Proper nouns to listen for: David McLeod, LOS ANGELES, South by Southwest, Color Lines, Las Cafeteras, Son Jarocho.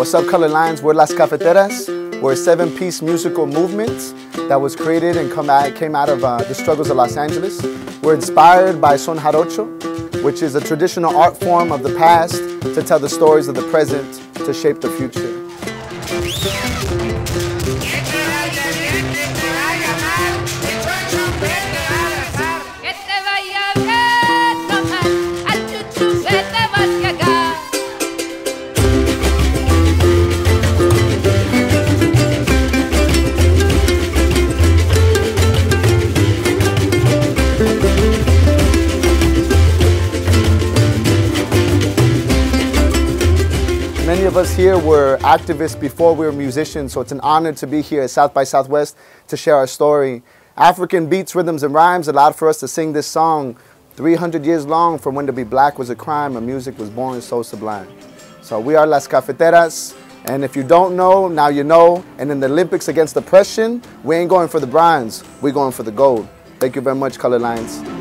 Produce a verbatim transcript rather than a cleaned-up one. What's up, Color Lines? We're Las Cafeteras. We're a seven-piece musical movement that was created and come out, came out of uh, the struggles of Los Angeles. We're inspired by Son Jarocho, which is a traditional art form of the past to tell the stories of the present to shape the future. Many of us here were activists before we were musicians, so it's an honor to be here at South by Southwest to share our story. African beats, rhythms, and rhymes allowed for us to sing this song three hundred years long, from when to be black was a crime and music was born so sublime. So we are Las Cafeteras, and if you don't know, now you know. And in the Olympics against oppression, we ain't going for the bronze, we're going for the gold. Thank you very much, Color Lines.